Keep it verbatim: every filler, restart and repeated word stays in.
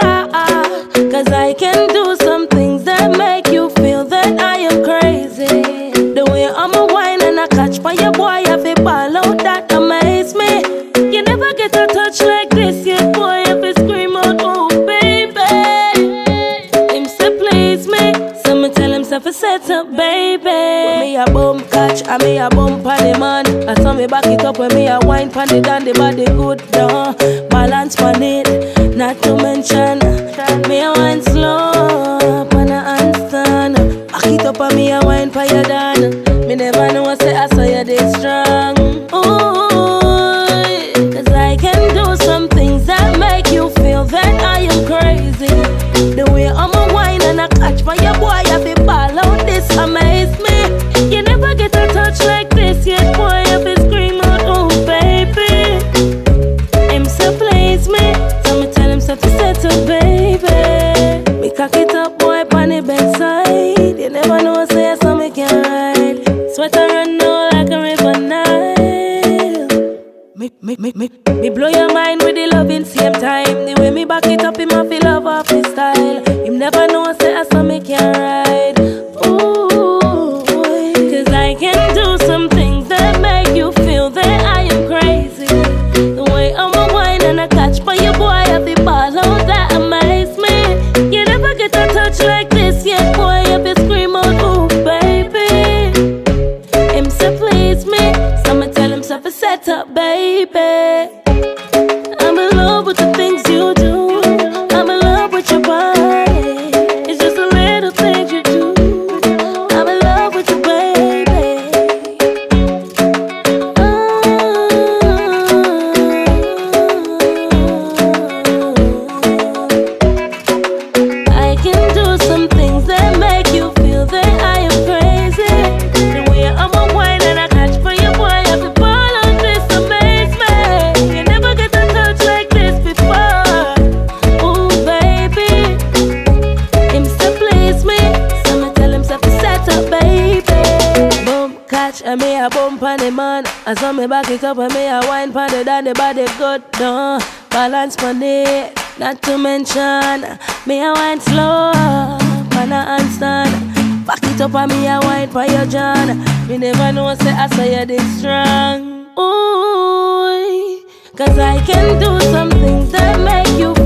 'Cause I can do some things that make you feel that I am crazy. The way I'm a wine and I catch by your boy, I feel follow that amaze me. You never get a touch like this, yeah boy, if you scream out, oh baby. Him say please me, so me tell him self a set up baby. When me a bum catch, I me a bum pan the man, I saw me back it up when me a wine pan the dan, the body good down, balance pan it, not to mention me a wine slow up and I handstand. Back it up and me a wine for you done. Me never know say I saw you this strong. Ooh, 'cause I can do some things that make you feel that I am crazy. The way I'm a wine and I catch for your boy, I be ball out, this amaze me. You never get a touch like this yet boy, I be scream out, oh baby. Him so please me, so me tell him so to say to baby. Cock it up, boy, on the bedside. You never know, say so me can ride. Sweater run now like a river Nile. Me, me, me, me, me blow your mind with the love in same time. The way me back it up, him a feel love off his style. Him never know, say so me can ride. Ooh, 'cause I can do some things that make you feel that I am crazy. The way I'm a wine and I catch by your boy, I be ball out that amaze me. Like this, yeah, boy, I be scream out, oh baby. Him say please me, so me tell him so fi set up, baby. I'm in love with the things you do. I'm in love with your body. It's just the little things you do. I'm in love with you, baby. Oh, I can do some things that make you feel that I am crazy. The way I'm a wine and I catch for your boy, I be ball on this amazement. You never get a touch like this before. Ooh baby, him still please me, so me tell him so fi set up, baby. Boom catch and me a bump on the man, I saw me back it up and me a wine pan the down, the body good down, balance pan it, not to mention me a wine slow and I handstand. Back it up and me a wine for your John. Me never know say I saw you this strong. Ooh, 'cause I can do some things that make you